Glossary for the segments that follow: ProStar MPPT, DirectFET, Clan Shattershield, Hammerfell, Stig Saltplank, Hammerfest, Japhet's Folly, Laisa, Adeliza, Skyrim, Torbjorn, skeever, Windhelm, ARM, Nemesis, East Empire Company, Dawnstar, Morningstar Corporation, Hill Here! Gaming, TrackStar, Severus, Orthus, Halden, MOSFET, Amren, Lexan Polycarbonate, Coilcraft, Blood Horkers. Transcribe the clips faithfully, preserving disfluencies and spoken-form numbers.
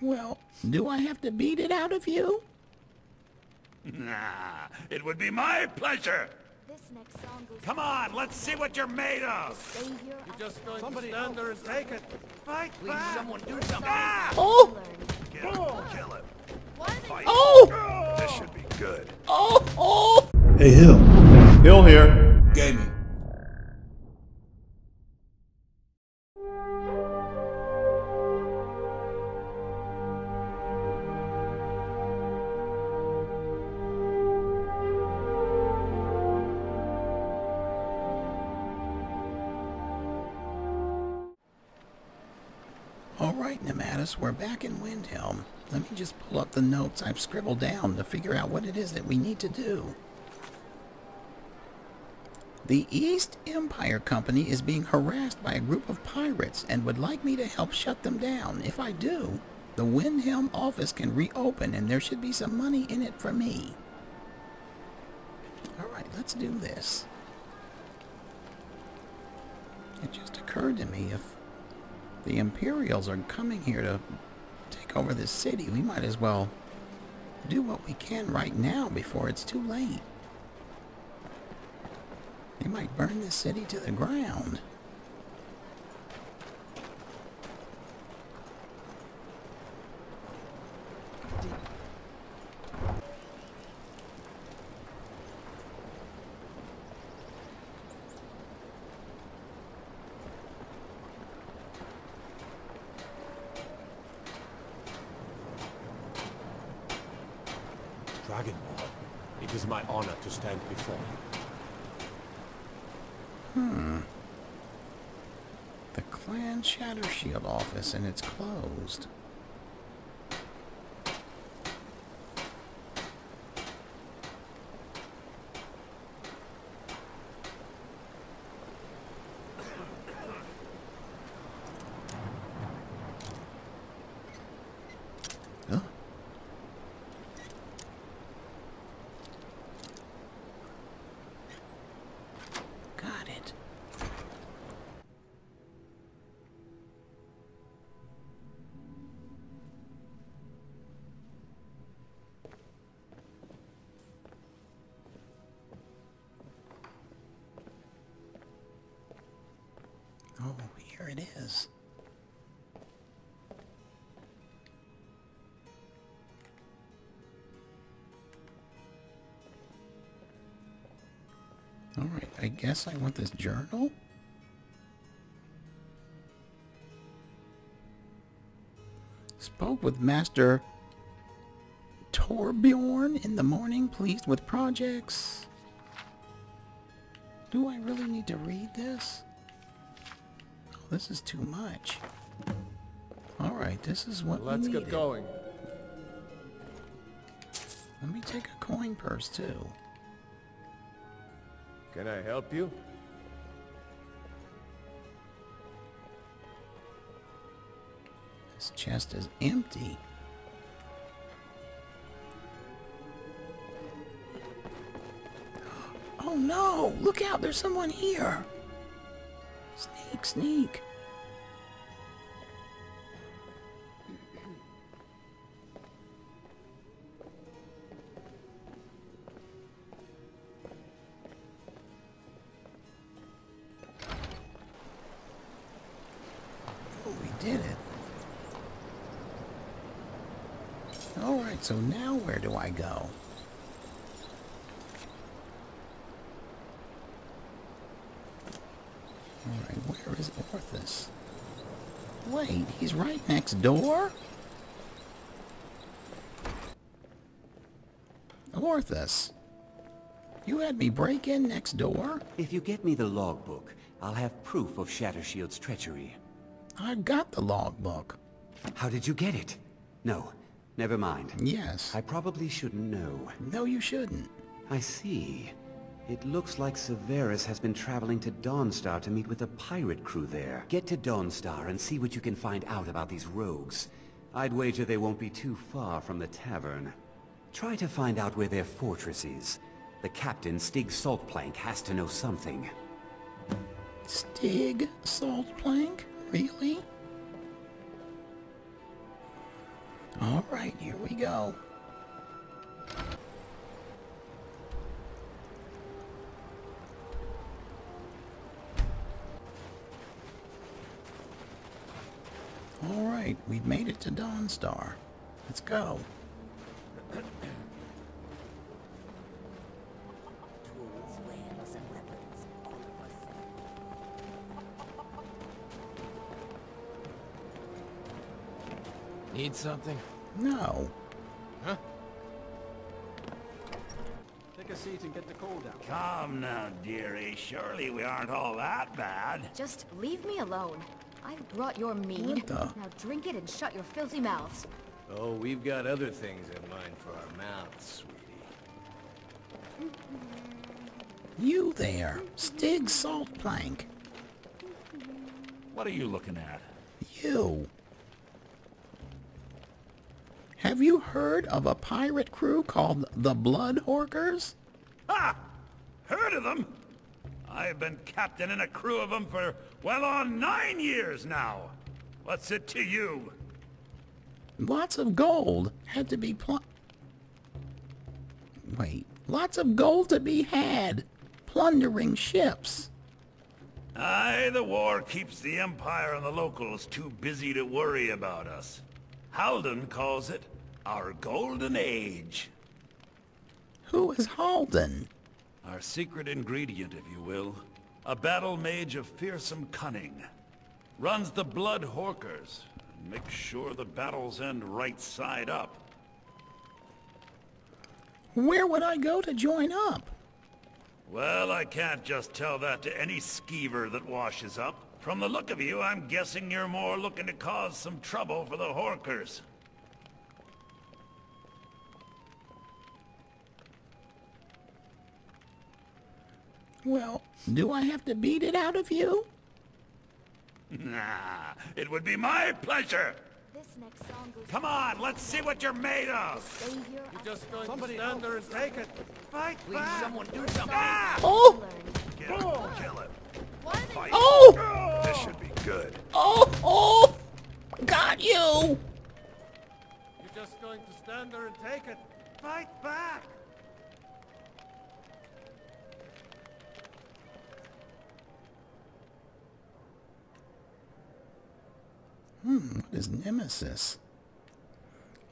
Well, do I have to beat it out of you? Nah, it would be my pleasure. This next song goes. Come on, let's see what you're made of. You're just going somebody to stand there and take it. Fight, please, back. Someone do something. Ah! Oh! Get him, kill him. Fight. Oh! Oh! This should be good. Oh! Oh! Hey, Hill. Hill here. Gaming. We're back in Windhelm. Let me just pull up the notes I've scribbled down to figure out what it is that we need to do. The East Empire Company is being harassed by a group of pirates and would like me to help shut them down. If I do, the Windhelm office can reopen and there should be some money in it for me. Alright, let's do this. It just occurred to me, if the Imperials are coming here to take over this city, we might as well do what we can right now before it's too late. They might burn this city to the ground. Hmm. The Clan Shattershield office, and it's closed. It is. All right, I guess I want this journal. Spoke with Master Torbjorn in the morning, pleased with projects. Do I really need to read this? This is too much. All right, this is what we needed. Let's get going. Let me take a coin purse too. Can I help you? This chest is empty. Oh no! Look out! There's someone here. Sneak, sneak. Oh, we did it. All right, so now where do I go? Where is Orthus? Wait, he's right next door? Orthus, you had me break in next door? If you get me the logbook, I'll have proof of Shattershield's treachery. I got the logbook. How did you get it? No, never mind. Yes. I probably shouldn't know. No, you shouldn't. I see. It looks like Severus has been traveling to Dawnstar to meet with a pirate crew there. Get to Dawnstar and see what you can find out about these rogues. I'd wager they won't be too far from the tavern. Try to find out where their fortress is. The captain, Stig Saltplank, has to know something. Stig Saltplank? Really? All right, here we go. All right, we've made it to Dawnstar. Let's go. Need something? No. Huh? Take a seat and get the cold out. Calm now, dearie. Surely we aren't all that bad. Just leave me alone. I've brought your mead. Now drink it and shut your filthy mouths. Oh, we've got other things in mind for our mouths, sweetie. You there, Stig Saltplank. What are you looking at? You. Have you heard of a pirate crew called the Blood Horkers? Ha! Heard of them? I've been captaining a crew of them for well on nine years now. What's it to you? Lots of gold had to be pl- Wait, lots of gold to be had, plundering ships. Aye, the war keeps the Empire and the locals too busy to worry about us. Halden calls it our golden age. Who is Halden? Our secret ingredient, if you will. A battle mage of fearsome cunning. Runs the Blood Horkers and makes sure the battles end right side up. Where would I go to join up? Well, I can't just tell that to any skeever that washes up. From the look of you, I'm guessing you're more looking to cause some trouble for the Horkers. Well, do I have to beat it out of you? Nah, it would be my pleasure! This next song goes. Come on, let's see what you're made of! You're just going Somebody to stand there and take it! Fight Please, back. someone do something! Ah! Oh! Get him, oh. kill him! Fight. Oh! oh! This should be good. Oh! Oh! Got you! You're just going to stand there and take it. Fight back! Hmm, what is Nemesis?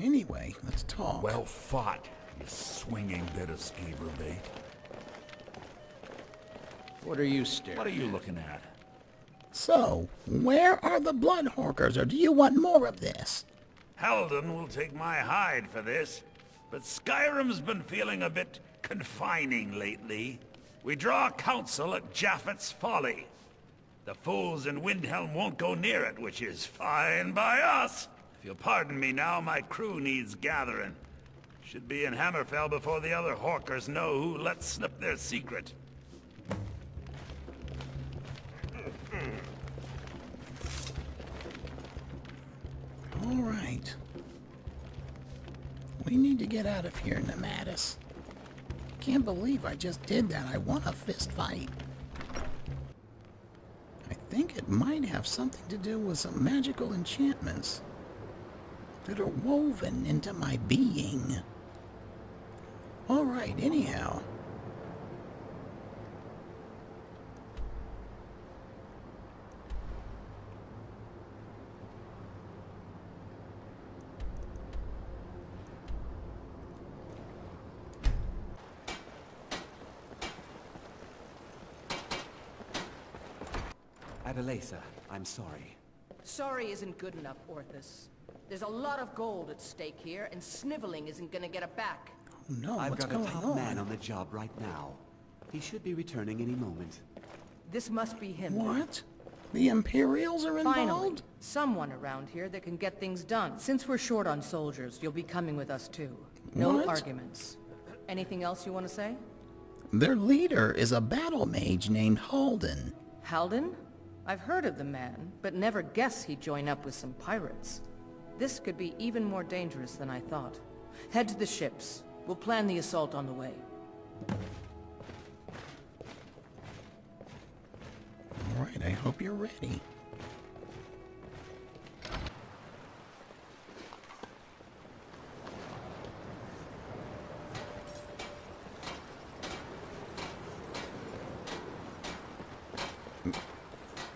Anyway, let's talk. Well fought, you swinging bit of skeever bait. What are you staring What are you looking at? So, where are the Blood Horkers, or do you want more of this? Halden will take my hide for this, but Skyrim's been feeling a bit confining lately. We draw council at Japhet's Folly. The fools in Windhelm won't go near it, which is fine by us. If you'll pardon me now, my crew needs gathering. Should be in Hammerfell before the other Horkers know who let slip their secret. All right. We need to get out of here, Nemesis. Can't believe I just did that. I won a fist fight. I think it might have something to do with some magical enchantments that are woven into my being. All right, anyhow. Laisa, I'm sorry. Sorry isn't good enough, Orthus. There's a lot of gold at stake here, and sniveling isn't gonna get it back. Oh no, I've got a top man on the job right now. He should be returning any moment. This must be him. What? The Imperials are involved? Finally, someone around here that can get things done. Since we're short on soldiers, you'll be coming with us too. No arguments. Anything else you want to say? Their leader is a battle mage named Halden. Halden? I've heard of the man, but never guessed he'd join up with some pirates. This could be even more dangerous than I thought. Head to the ships. We'll plan the assault on the way. All right, I hope you're ready.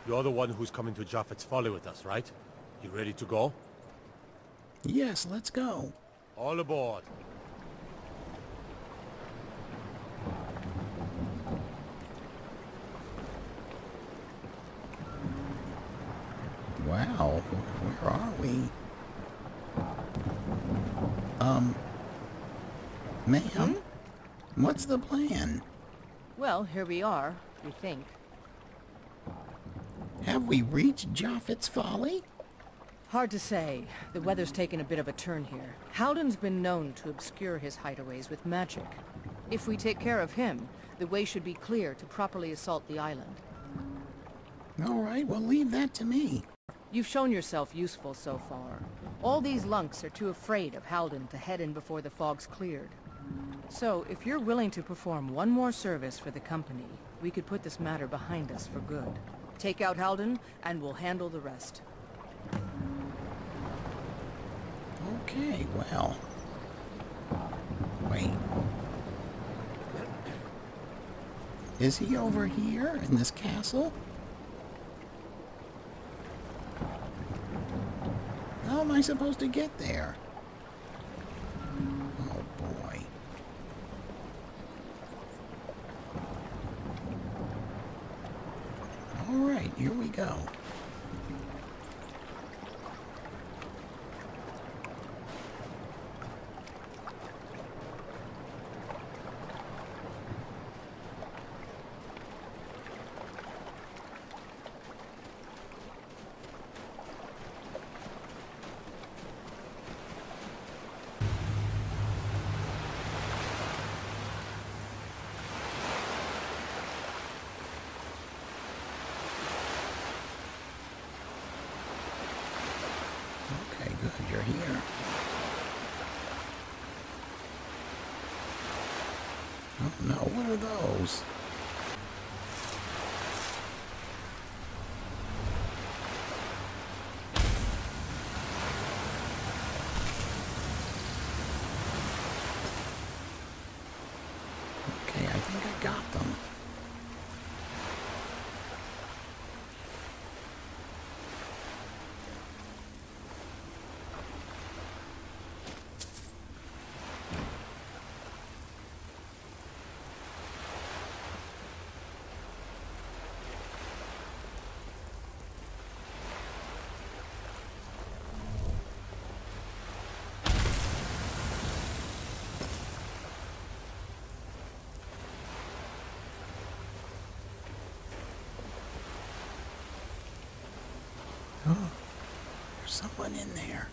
You're the one who's coming to Japhet's Folly with us, right? You ready to go? Yes, let's go. All aboard. Wow, where are we? Um, ma'am, hmm? What's the plan? Well, here we are, we think. Have we reached Japhet's Folly? Hard to say. The weather's taken a bit of a turn here. Halden's been known to obscure his hideaways with magic. If we take care of him, the way should be clear to properly assault the island. All right, well, leave that to me. You've shown yourself useful so far. All these lunks are too afraid of Halden to head in before the fog's cleared. So, if you're willing to perform one more service for the company, we could put this matter behind us for good. Take out Halden, and we'll handle the rest. Okay, well... Wait... Is he over here, in this castle? How am I supposed to get there? Oh boy. Alright, here we go. What are those? Okay, I think I got them. Oh, there's someone in there.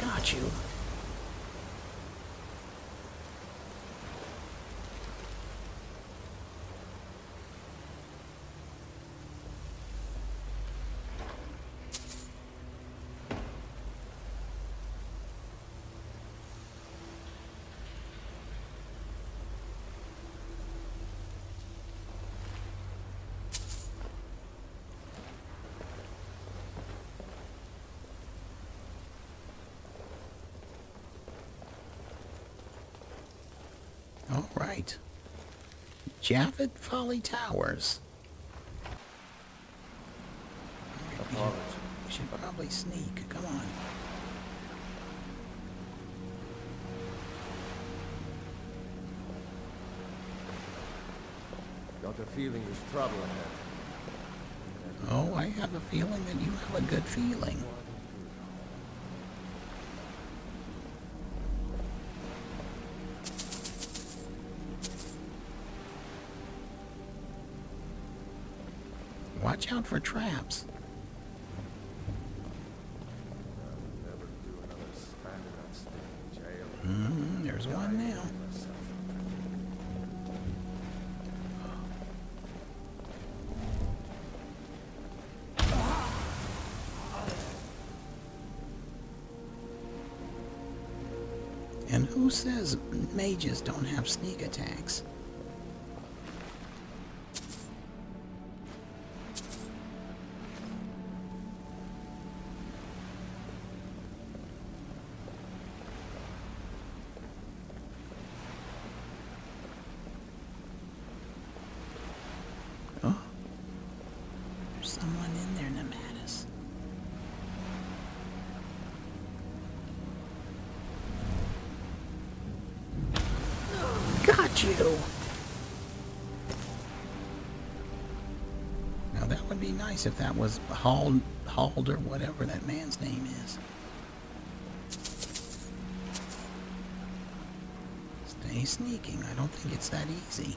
Got you. All right. Japhet's Folly Towers. We should, we should probably sneak. Come on. Got a feeling there's trouble ahead. Oh, I have a feeling that you have a good feeling. Watch out for traps. Mm-hmm, there's one now. And who says mages don't have sneak attacks? someone in there, Nematis. Got you! Now that would be nice if that was Hald, Hald or whatever that man's name is. Stay sneaking. I don't think it's that easy.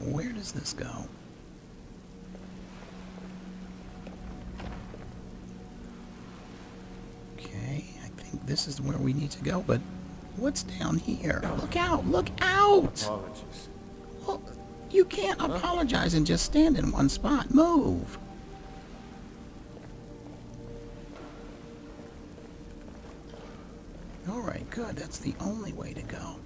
Where does this go? Okay, I think this is where we need to go, but what's down here? Look out! Look out! Apologies. Well, you can't apologize and just stand in one spot. Move! Alright, good. That's the only way to go.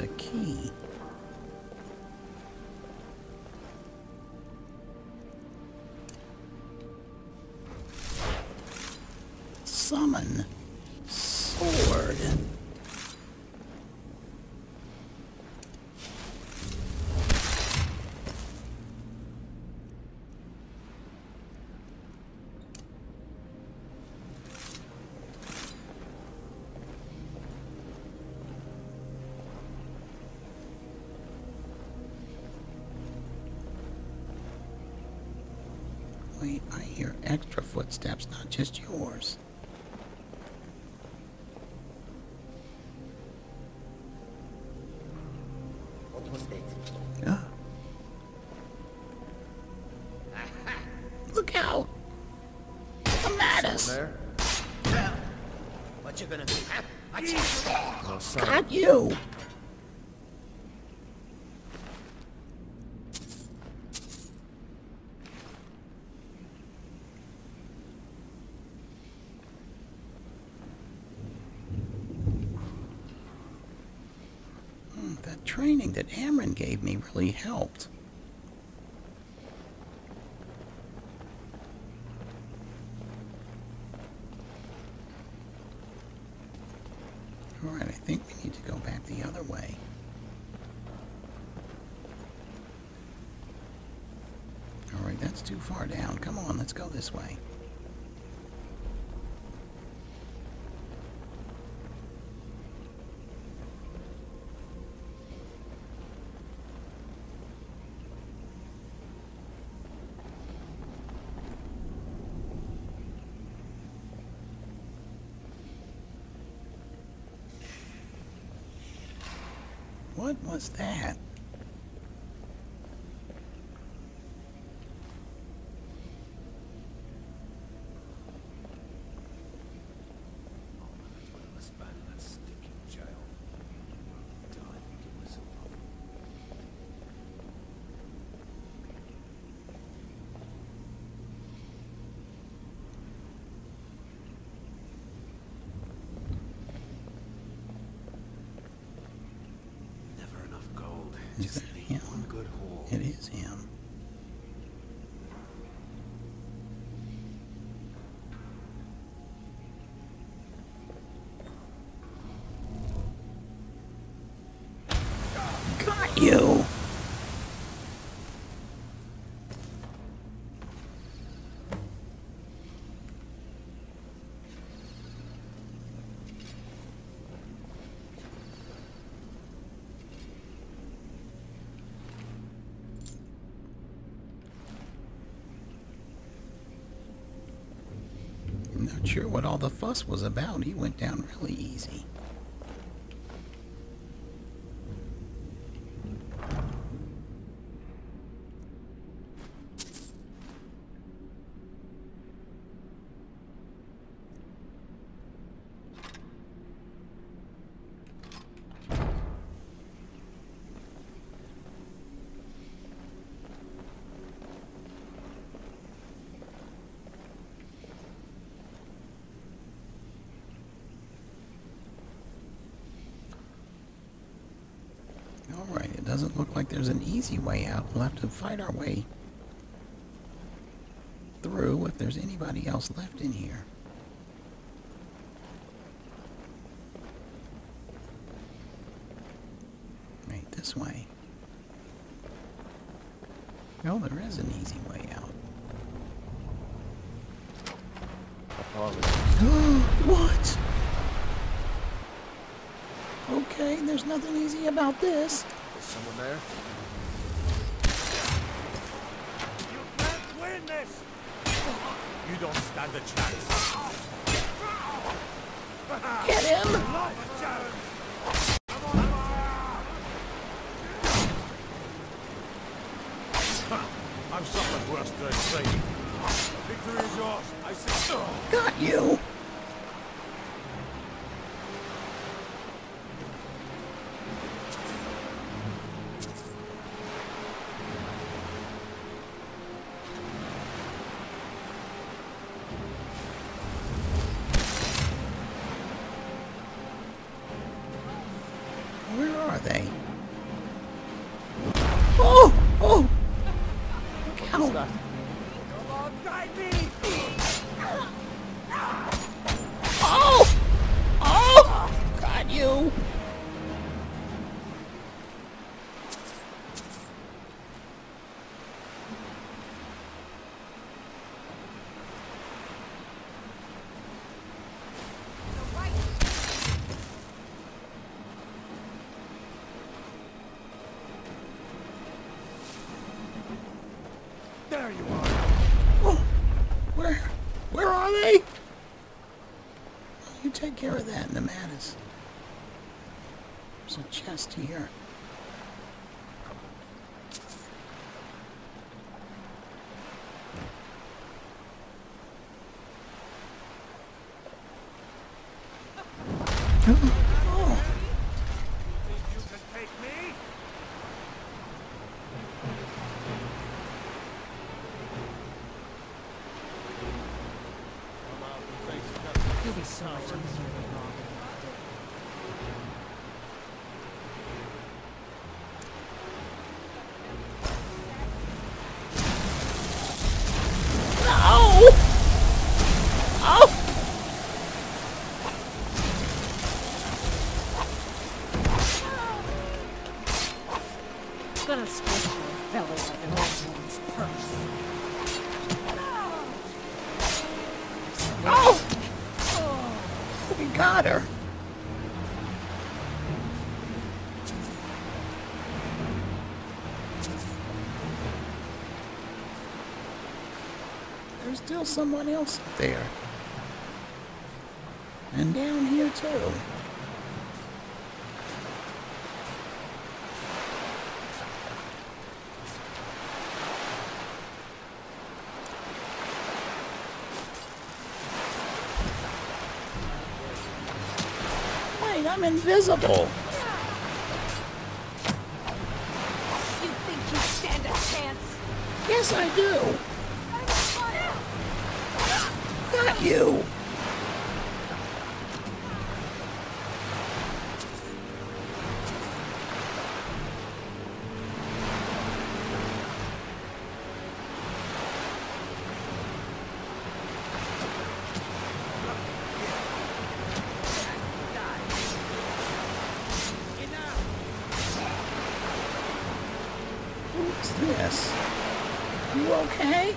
A key. Summon sword. I hear extra footsteps, not just yours. What was that? Uh. Look out! Nematis! Well, what you gonna do? Huh? I oh, got you! Training that Amren gave me really helped. Alright, I think we need to go back the other way. Alright, that's too far down. Come on, let's go this way. What was that? Is that him? It is him. Got you! Not sure what all the fuss was about. He went down really easy. doesn't look like there's an easy way out. We'll have to fight our way through if there's anybody else left in here. Right, this way. No, there is an easy way out. What? Okay, there's nothing easy about this. Is someone there? You can't win this! You don't stand a chance. Get him! I've suffered worse than training. Victory is yours. I said, oh. Got you! There you are. Oh, where, where are they? You take care of that, Nemesis. There's a chest here. Still someone else up there. And down here too. Wait, I'm invisible. You think you stand a chance? Yes, I do. Got you! What's this? You okay?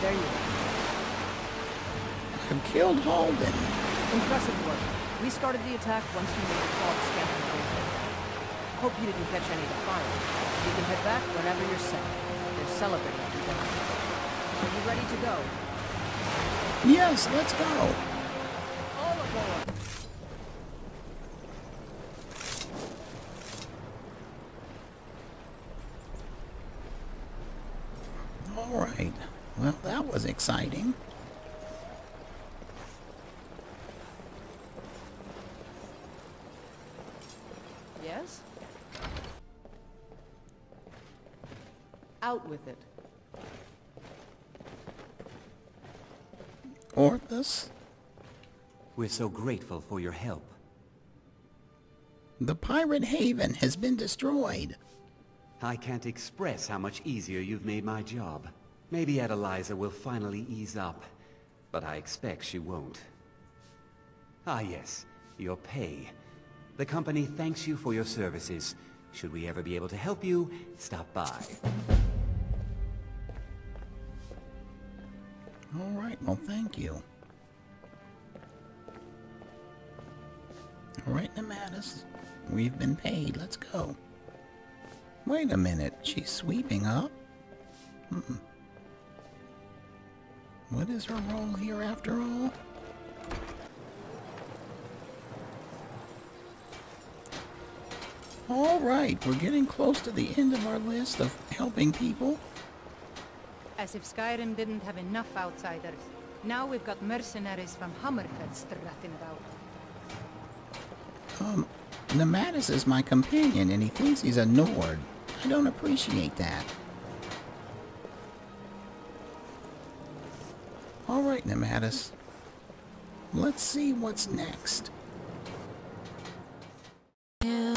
There you are. I've killed Halden. Impressive work. We started the attack once you made the fog scatter. Hope you didn't catch any of the fire. You can head back whenever you're set. They're celebrating everything. Are you ready to go? Yes, let's go. All aboard. All right. Well, that was exciting. Out with it. Orthus? We're so grateful for your help. The pirate haven has been destroyed. I can't express how much easier you've made my job. Maybe Adeliza will finally ease up, but I expect she won't. Ah yes, your pay. The company thanks you for your services. Should we ever be able to help you, stop by. All right, well, thank you. All right, Nematis, we've been paid, let's go. Wait a minute, she's sweeping up? Mm-mm. What is her role here after all? All right, we're getting close to the end of our list of helping people. As if Skyrim didn't have enough outsiders. Now we've got mercenaries from Hammerfest strutting about. Um, Nematis is my companion and he thinks he's a Nord. I don't appreciate that. Alright, Nematis. Let's see what's next. Yeah.